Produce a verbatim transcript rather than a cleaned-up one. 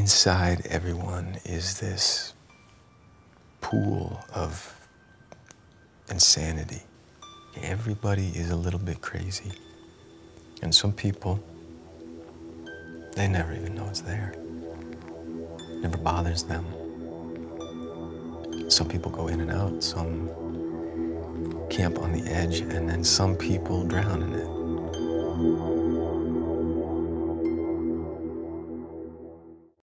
inside everyone is this pool of insanity. Everybody is a little bit crazy. And some people, they never even know it's there. It never bothers them. Some people go in and out, some camp on the edge, and then some people drown in it.